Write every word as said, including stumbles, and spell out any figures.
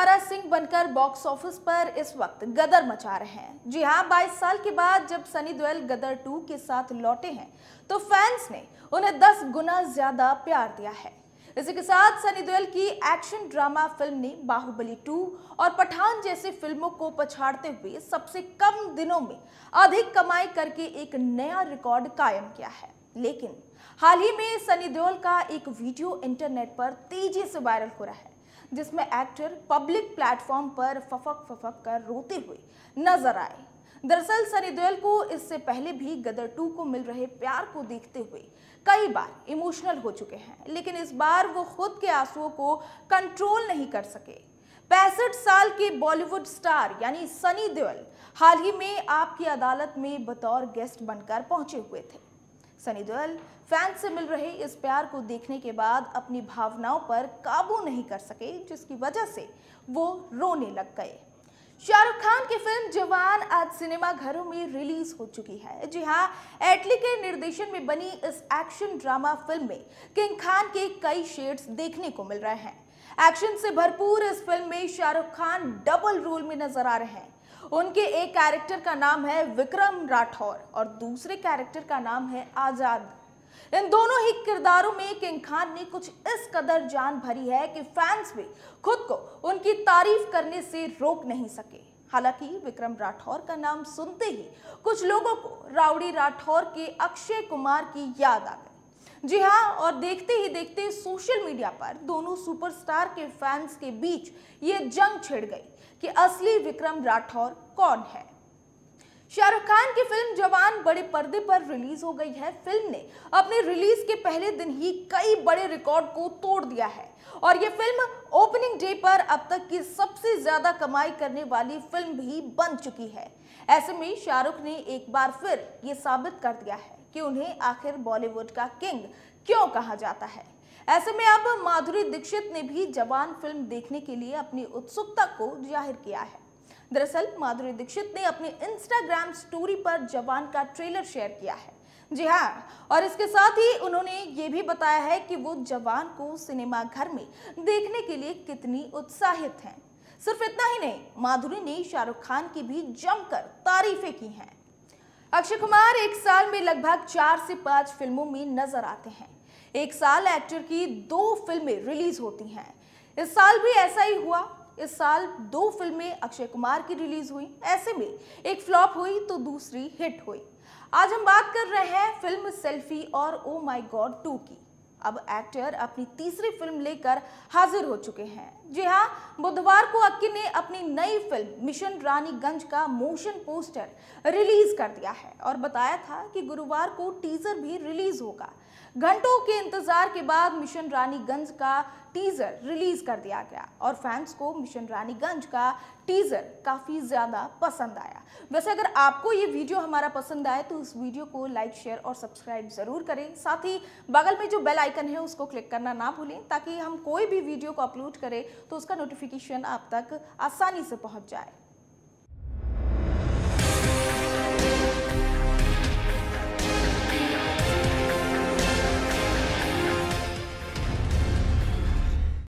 तारा सिंह बनकर box office पर इस वक्त गदर मचा रहे हैं। जी हां, बाईस साल के बाद जब सनी देओल गदर टू के साथ लौटे हैं तो फैंस ने उन्हें दस गुना ज्यादा प्यार दिया है। इसी के साथ सनी देओल की एक्शन ड्रामा फिल्म ने बाहुबली टू और पठान जैसी फिल्मों को पछाड़ते हुए सबसे कम दिनों में अधिक कमाई करके एक नया रिकॉर्ड कायम किया है। लेकिन हाल ही में सनी देओल का एक वीडियो इंटरनेट पर तेजी से वायरल हो रहा है, जिसमें एक्टर पब्लिक प्लेटफॉर्म पर फफक फफक कर रोते हुए नजर आए। दरअसल सनी देओल को इससे पहले भी गदर टू को मिल रहे प्यार को देखते हुए कई बार इमोशनल हो चुके हैं, लेकिन इस बार वो खुद के आंसुओं को कंट्रोल नहीं कर सके। पैंसठ साल के बॉलीवुड स्टार यानी सनी देओल हाल ही में आपकी अदालत में बतौर गेस्ट बनकर पहुंचे हुए थे। सनी देओल फैंस से मिल रहे इस प्यार को देखने के बाद अपनी भावनाओं पर काबू नहीं कर सके, जिसकी वजह से वो रोने लग गए। शाहरुख खान की फिल्म जवान आज सिनेमा घरों में रिलीज हो चुकी है। जी हां, एटली के निर्देशन में बनी इस एक्शन ड्रामा फिल्म में किंग खान के कई शेड्स देखने को मिल रहे हैं। एक्शन से भरपूर इस फिल्म में शाहरुख खान डबल रोल में नजर आ रहे हैं। उनके एक कैरेक्टर का नाम है विक्रम राठौर और दूसरे कैरेक्टर का नाम है आजाद। इन दोनों ही किरदारों में किंग खान ने कुछ इस कदर जान भरी है कि फैंस भी खुद को उनकी तारीफ करने से रोक नहीं सके। हालांकि विक्रम राठौर का नाम सुनते ही कुछ लोगों को रावड़ी राठौर के अक्षय कुमार की याद आ गई। जी हां, और देखते ही देखते सोशल मीडिया पर दोनों सुपरस्टार के फैंस के बीच ये जंग छिड़ गई कि असली विक्रम राठौर कौन है। शाहरुख खान की फिल्म जवान बड़े पर्दे पर रिलीज हो गई है। फिल्म ने अपने रिलीज के पहले दिन ही कई बड़े रिकॉर्ड को तोड़ दिया है और ये फिल्म ओपनिंग डे पर अब तक की सबसे ज्यादा कमाई करने वाली फिल्म भी बन चुकी है। ऐसे में शाहरुख ने एक बार फिर ये साबित कर दिया है कि उन्हें आखिर बॉलीवुड का किंग क्यों कहा जाता है। ऐसे में अब माधुरी दीक्षित ने भी जवान फिल्म देखने के लिए अपनी उत्सुकता को जाहिर किया है। दरअसल माधुरी दीक्षित ने अपने इंस्टाग्राम स्टोरी पर जवान का ट्रेलर शेयर किया है। जी हाँ, और इसके साथ ही उन्होंने ये भी बताया है कि वो जवान को सिनेमा घर में देखने के लिए कितनी उत्साहित हैं। सिर्फ इतना ही नहीं, माधुरी ने शाहरुख खान की भी जमकर तारीफें की हैं। अक्षय कुमार एक साल में लगभग चार से पाँच फिल्मों में नजर आते हैं। एक साल एक्टर की दो फिल्में रिलीज होती हैं। इस साल भी ऐसा ही हुआ। इस साल दो फिल्में अक्षय कुमार की रिलीज हुई। ऐसे में एक फ्लॉप हुई तो दूसरी हिट हुई। आज हम बात कर रहे हैं फिल्म सेल्फी और ओ माय गॉड टू की। अब एक्टर अपनी तीसरी फिल्म लेकर हाजिर हो चुके हैं। जी हाँ, बुधवार को अक्की ने अपनी नई फिल्म मिशन रानीगंज का मोशन पोस्टर रिलीज कर दिया है और बताया था कि गुरुवार को टीजर भी रिलीज होगा। घंटों के इंतजार के बाद मिशन रानीगंज का टीजर रिलीज कर दिया गया और फैंस को मिशन रानीगंज का टीजर काफ़ी ज़्यादा पसंद आया। वैसे अगर आपको ये वीडियो हमारा पसंद आए तो उस वीडियो को लाइक, शेयर और सब्सक्राइब ज़रूर करें। साथ ही बगल में जो बेल आइकन है उसको क्लिक करना ना भूलें, ताकि हम कोई भी वीडियो को अपलोड करें तो उसका नोटिफिकेशन आप तक आसानी से पहुंच जाए।